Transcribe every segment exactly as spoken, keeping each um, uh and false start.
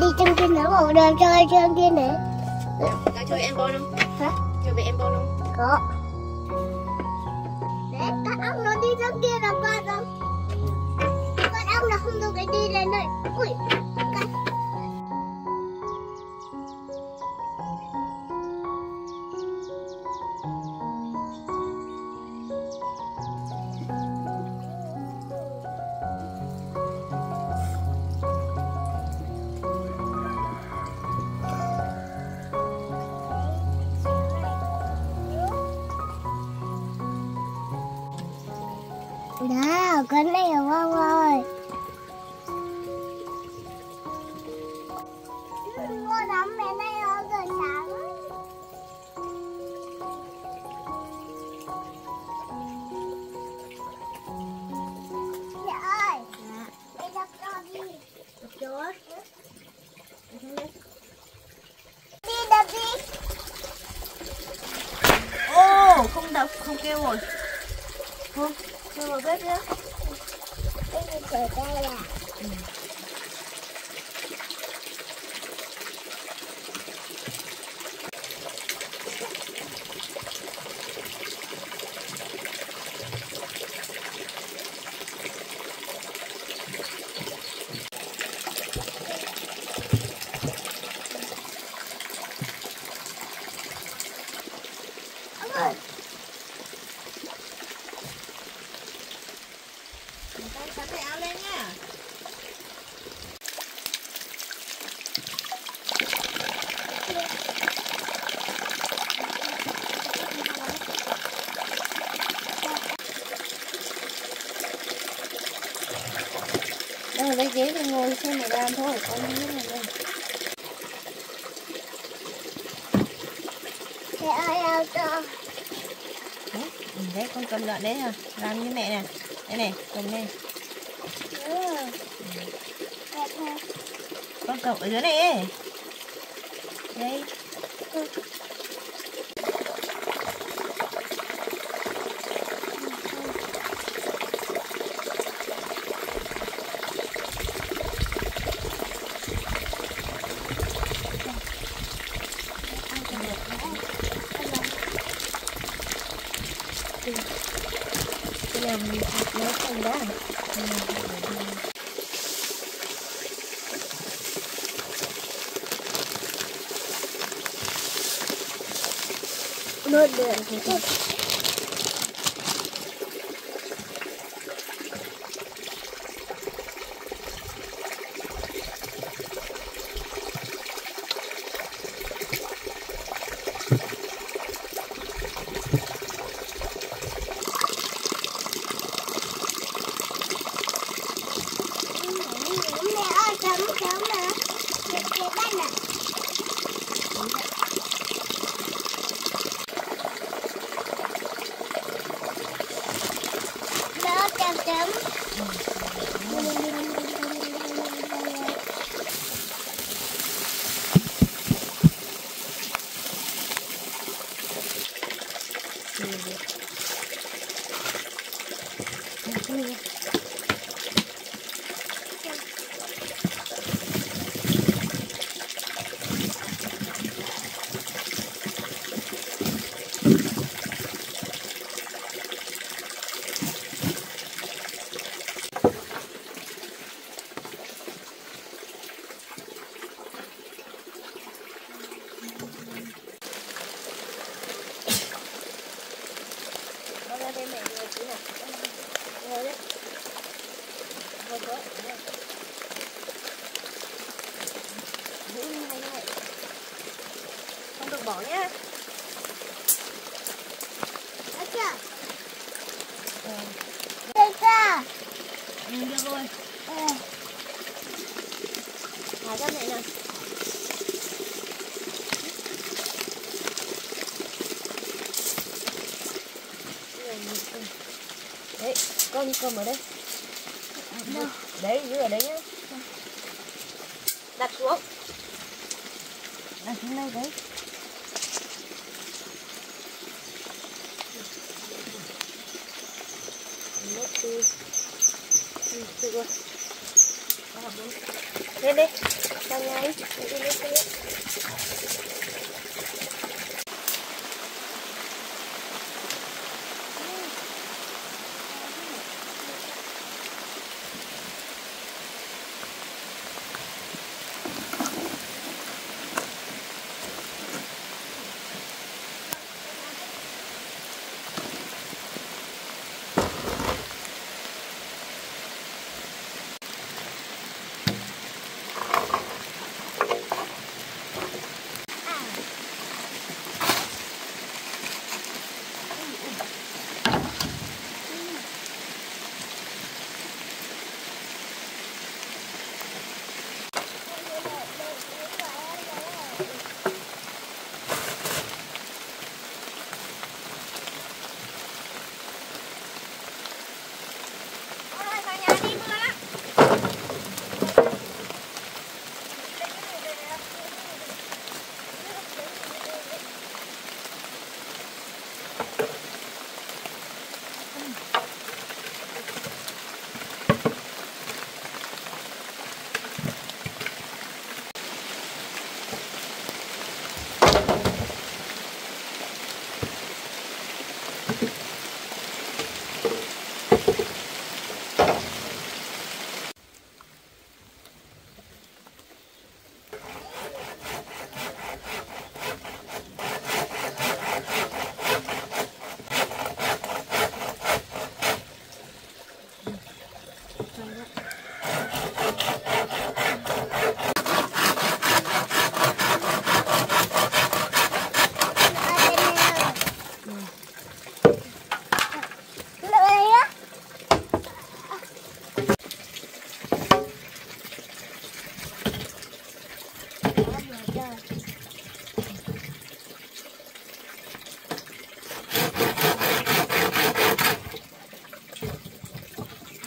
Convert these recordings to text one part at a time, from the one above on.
Đi chân kia nữa, bộ đường chơi chân kia nữa. Có chơi em Bon không? Hả? Chơi với em Bon không? Có. Để con ong nó đi chân kia là con không? Con ong nó không được cái đi lên đây. Ui, con. Đó, con này hiểu không ơi? Mua lắm mẹ này nó rồi sáng. Mẹ ơi, mẹ đập cho đi. Đập cho. Đi đập đi. Ô, không đập, không kêu rồi. Không. Đưa vào bếp nhé. Bếp mình trở tay là ừ. Sắp cái áo lên nha. Đây lấy ghế mình ngồi xem mày làm thôi, con như này đây. Mẹ ơi áo cho. Đấy, con cầm lợn đấy hả? Làm như mẹ nè. Đây này, cầm lên. Con cậu ở dưới này ấy. Đây ừ. Bây giờ mình lấy thành đá. Nốt đường thì tốt. Không được bỏ nhé. Đấy chưa? Ừ. Đấy chưa? Ừ, được rồi. Ừ. thả ra này nào. Đấy, có như cơm ở đây. Đấy, giữ ở đấy nhá. Đặt xuống. Đặt xuống đây đấy. Một tư. Ừ, tư rồi. Lên đi, sang nhà đi, đi đi đi đi.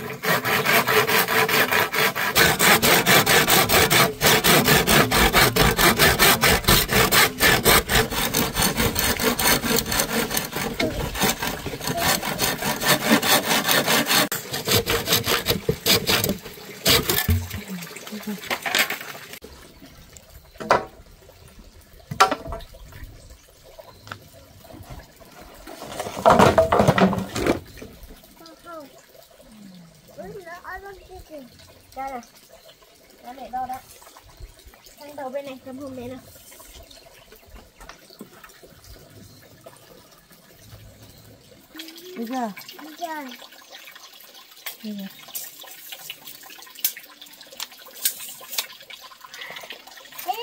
Ra nào, ra để đo đã. Sang đầu bên này, cầm hùm đấy nào. Được chưa? Được chưa? Được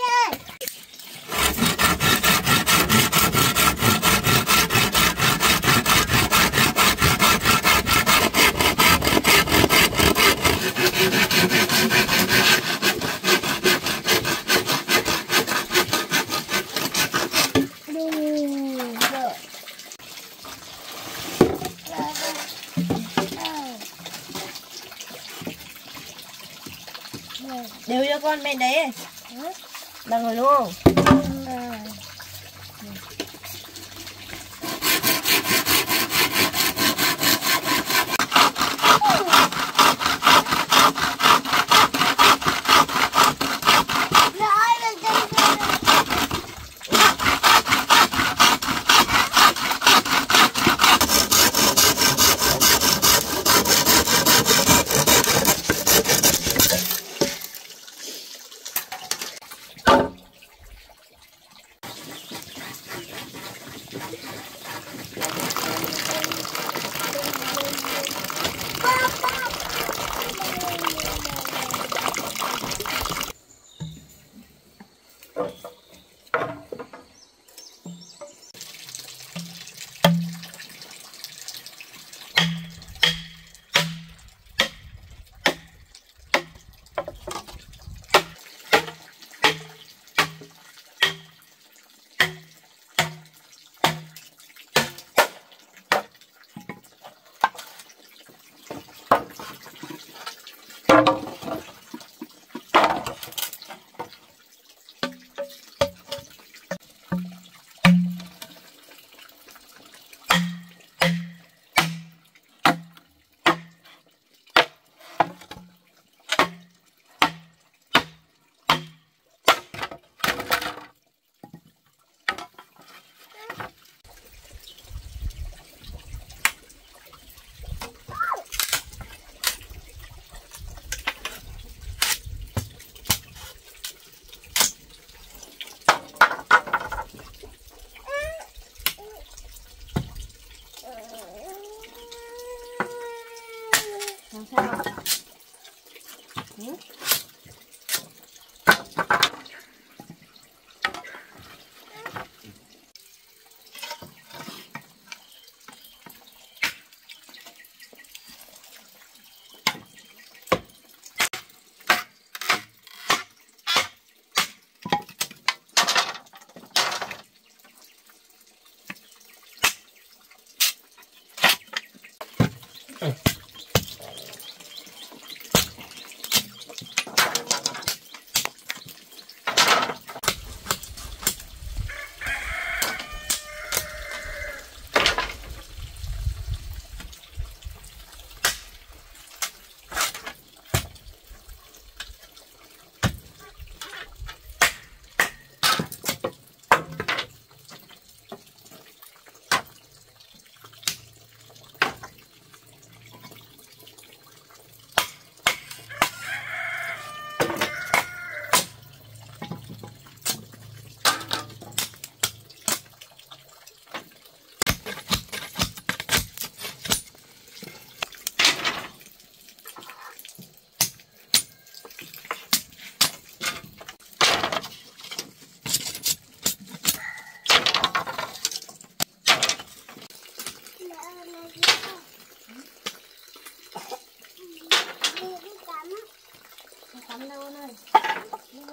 rồi. Đều cho con bên đấy. Bằng rồi đúng không?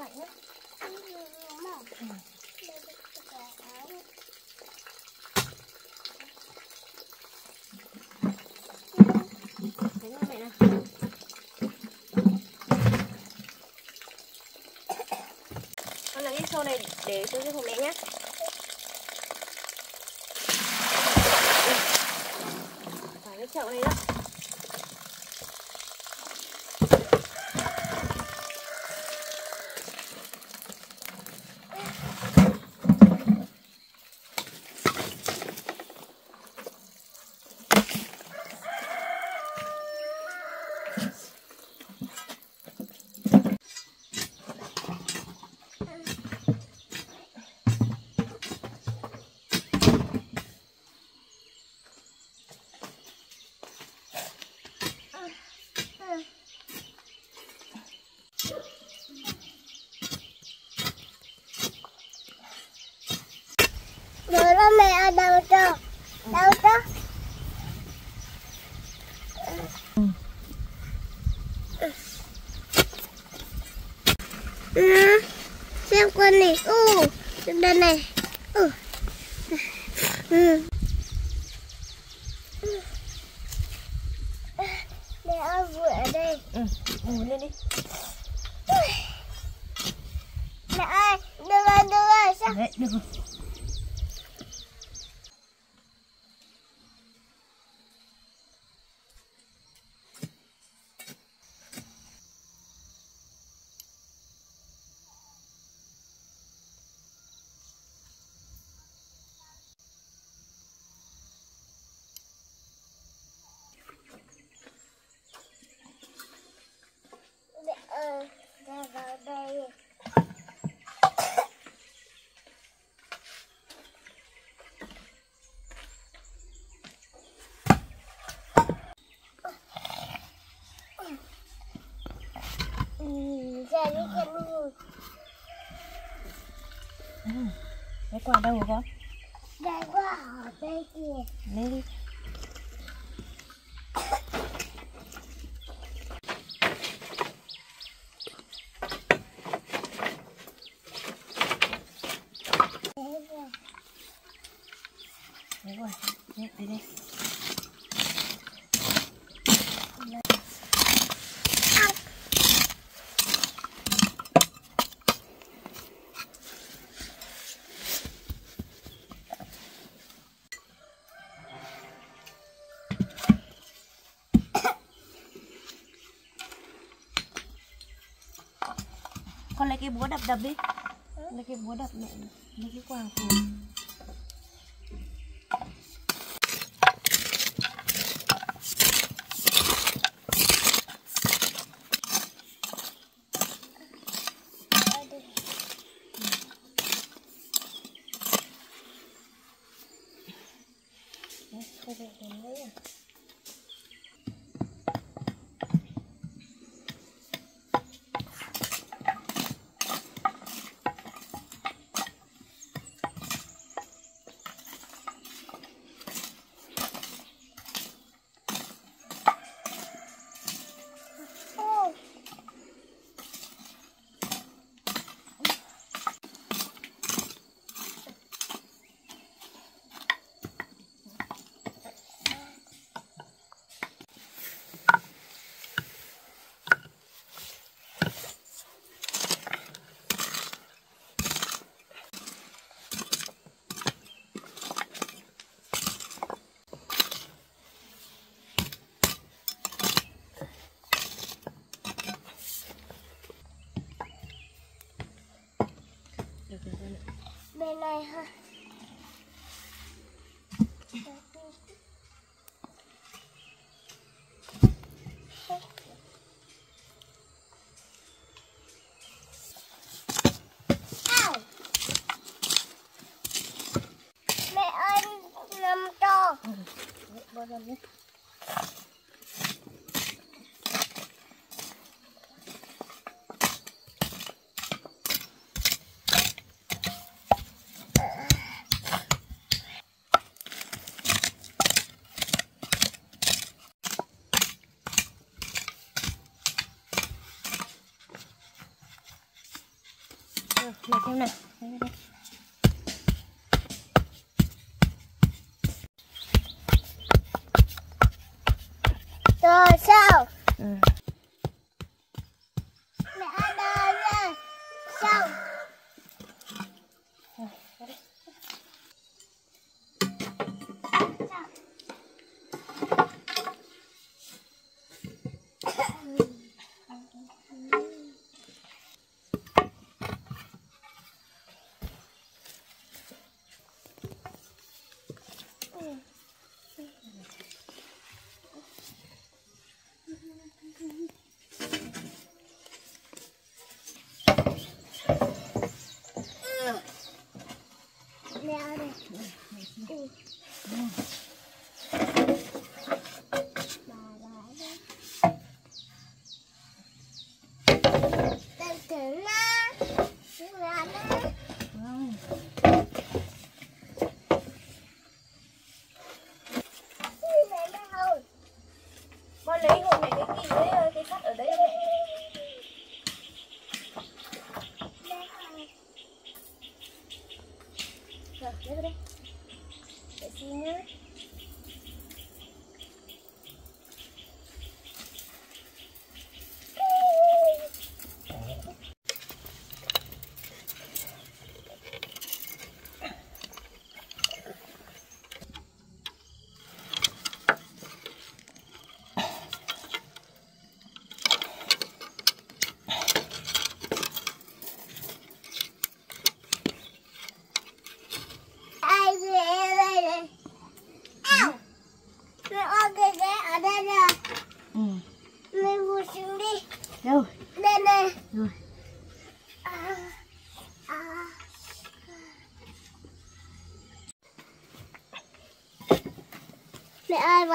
like this. Mm. Con lấy cái xô này để xuống cái hộp mẹ nhé. Phải cái chậu này đó. Mẹ đau cho đau cho à, xem con này u xem đây này u để ăn vừa ở đây ừ ngủ lên đi mẹ ơi đưa ra đưa ra sao đấy được rồi. Cái quả đâu hả con? Đây quả ở đây kìa. Lấy đi. Lấy quả, lấy đây đây. Con lấy cái búa đập đập đi. Lấy cái búa đập mẹ. Lấy cái quàng phủ. Bên này ha. Mẹ ơi nằm cho. Bao giờ nữa? Yeah. Macam mana? Tosau. Hmm. Ada ada tosau. Mẹ ơi,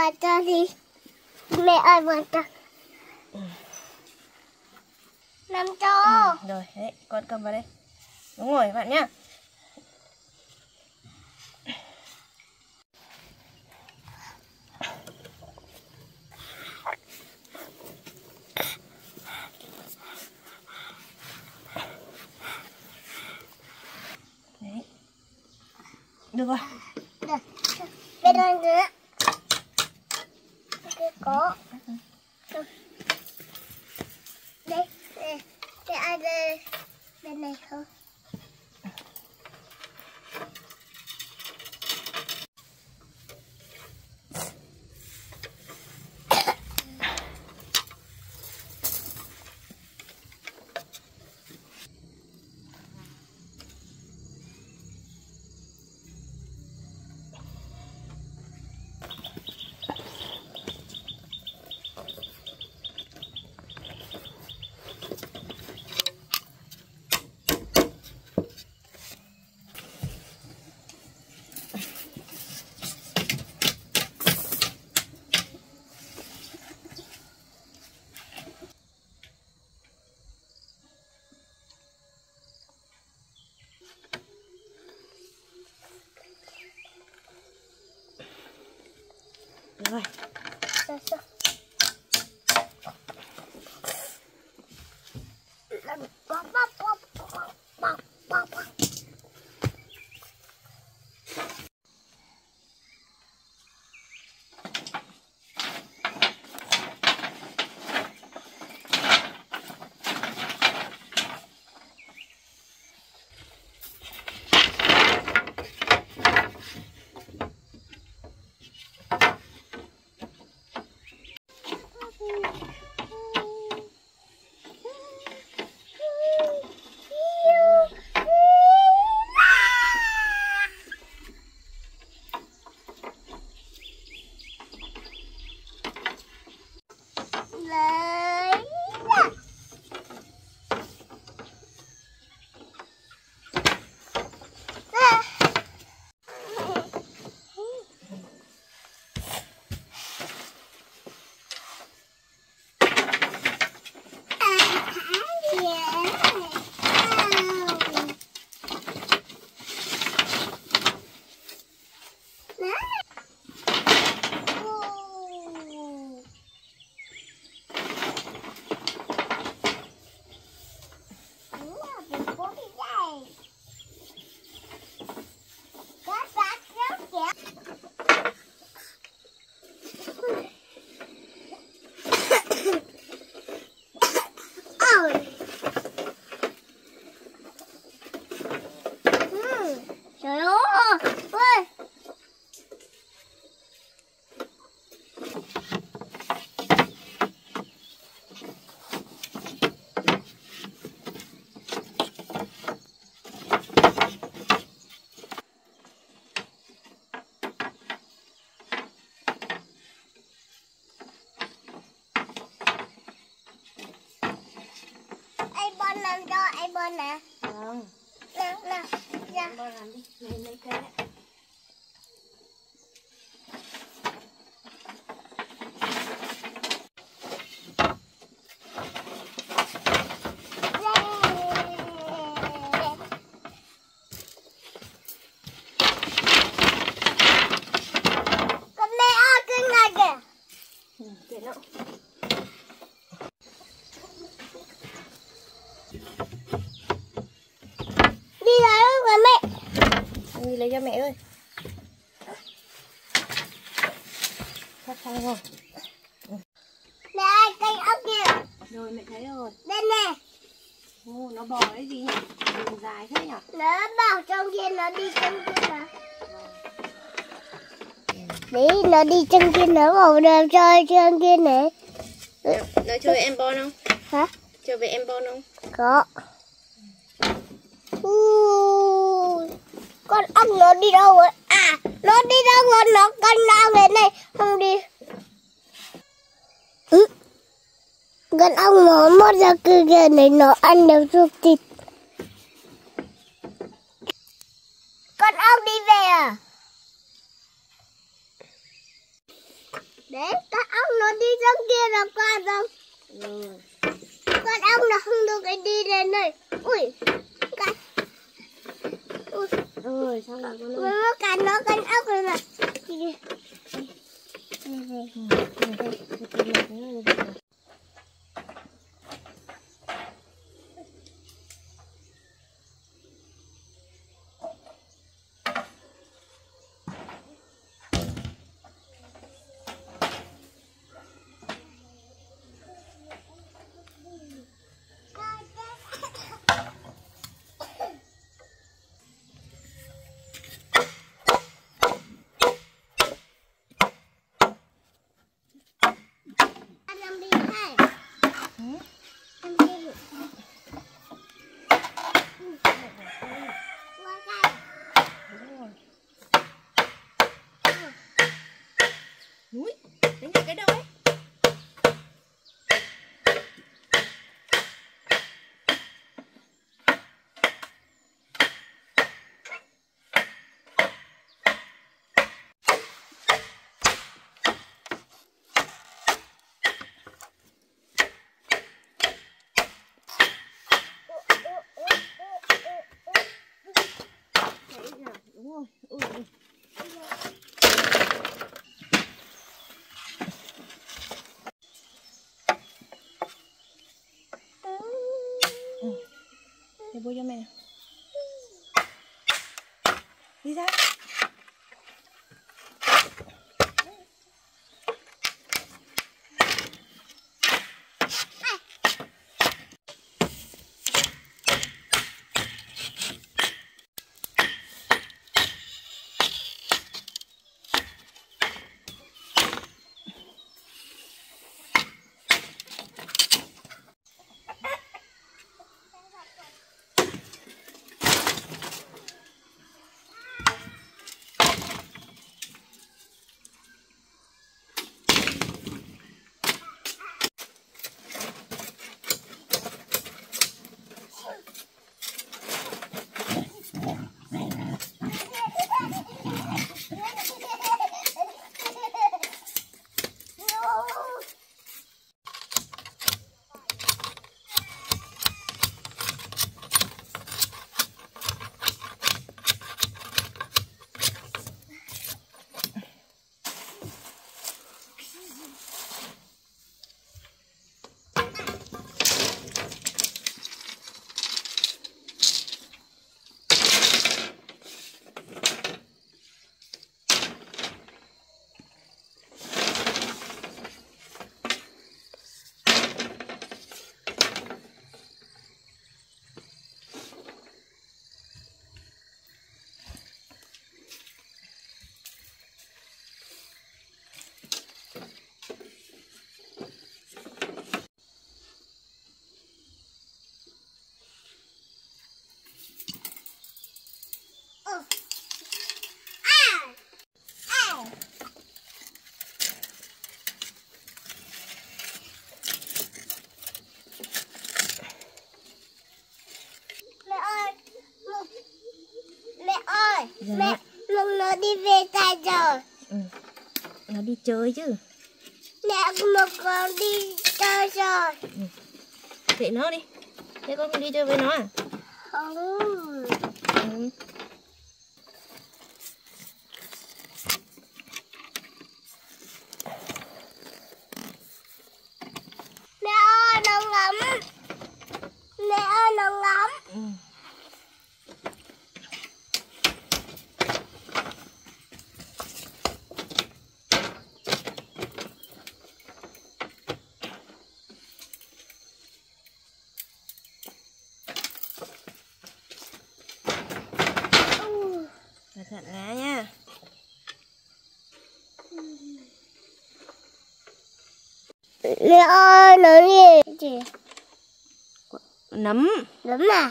vào cho đi. Mẹ ơi, vào cho. Ừ. Nằm cho. Ừ, rồi, đấy, con cầm vào đây. Đúng rồi, bạn nhá. Đấy. Được rồi. Được. Bên đây nữa. Có đây, đây, cái ai đây bên này không? Rồi. Sao sao? Làm bóp bóp bóp bóp bóp bóp bóp. Woo! làm cho ai Bon nè. Vâng. Nè, nè, ra. Bon làm đi, lấy lấy cái đấy. Lấy cho mẹ ơi. Sắp xong rồi. Mẹ ơi, cây ốc kìa. Rồi mẹ thấy rồi. Đây nè. Ô, nó bò cái gì nhỉ? Đường dài thế nhỉ? Nó bò trong kia, nó đi chân kia mà. Đấy, nó đi chân kia, nó bò đường chơi chân kia này. Nó chơi em Bon không? Hả? Chơi với em Bon không? Có. Ui. Con ốc nó đi đâu rồi? À, nó đi đâu rồi? Nó con lao về này, không đi. Ừ. Con ốc nó mất ra kia kìa này, nó ăn được ruột thịt. Con ốc đi về à? Đấy, con ốc nó đi trong kia là qua rồi. Ừ. Con ốc nó không được cái đi đến này. Ui, cái... Ui. Rồi xong rồi con ơi. Con nó con ốc rồi mà. Đi bố cho mẹ nào. Đi ra. Mẹ, lúc nó đi về tại giờ. Ừ. Nó đi chơi chứ. Mẹ, một con đi chơi rồi. Ừ. Để nó đi. Thế con đi chơi với nó à? Không. Ừ. Mẹ ơi, nó ngắm. Mẹ ơi, nó ngắm. Ừ. Thật ngã nha. Mẹ ơi, nó gì chị? Nấm. Nấm à?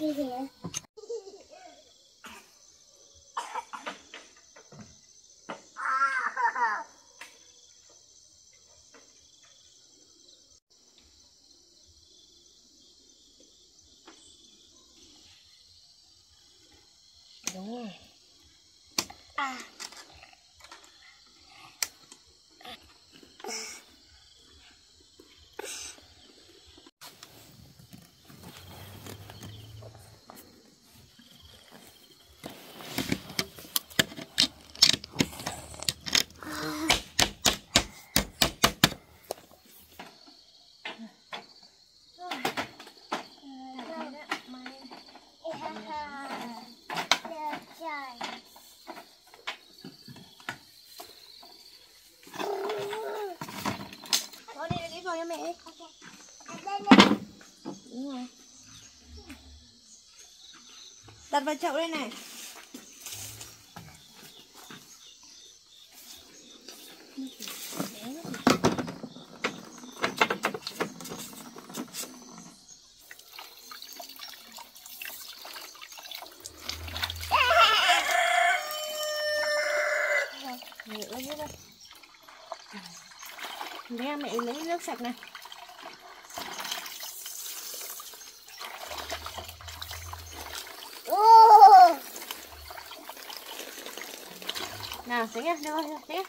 Cái gì vậy? Đúng rồi. À. Mẹ. Đúng rồi. Đặt vào chậu đây này. Nghe mẹ lấy nước sạch này. Uh. Nào, tính nha, đưa vào, tính nha.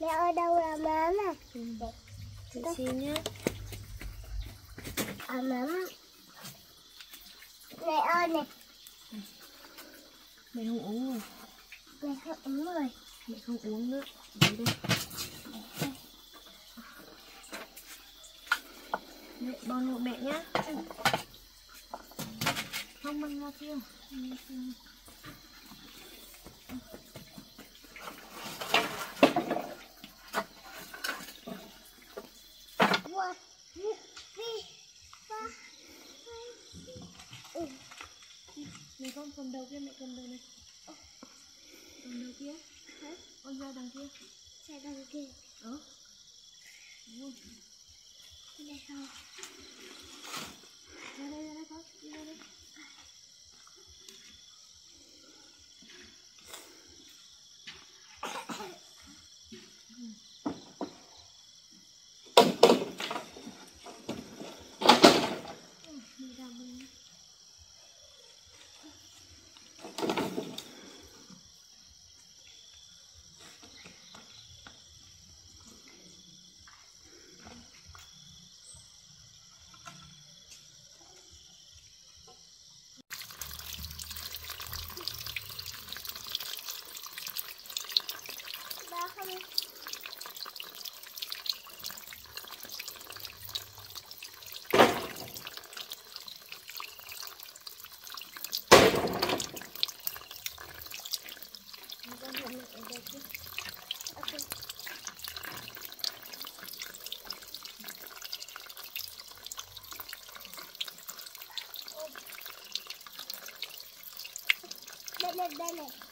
Mẹ ơi, đâu là mắm à? Ừ. Chị xin nhé. À mắm. Mẹ ơi này. Mẹ không uống rồi. Mẹ không uống rồi. Mẹ không uống nữa. Để đây. Mẹ Bon hộ mẹ nhá. Ừ. Không mang ra thiêu. Mẹ con cầm đầu kia, mẹ cầm đầu này. Cầm đầu kia. Hả? Con ra đằng kia. Ra đằng kia. Ờ. Đúng không? Đây không? Ra đây, ra đây con. Đi ra đây. Đây này.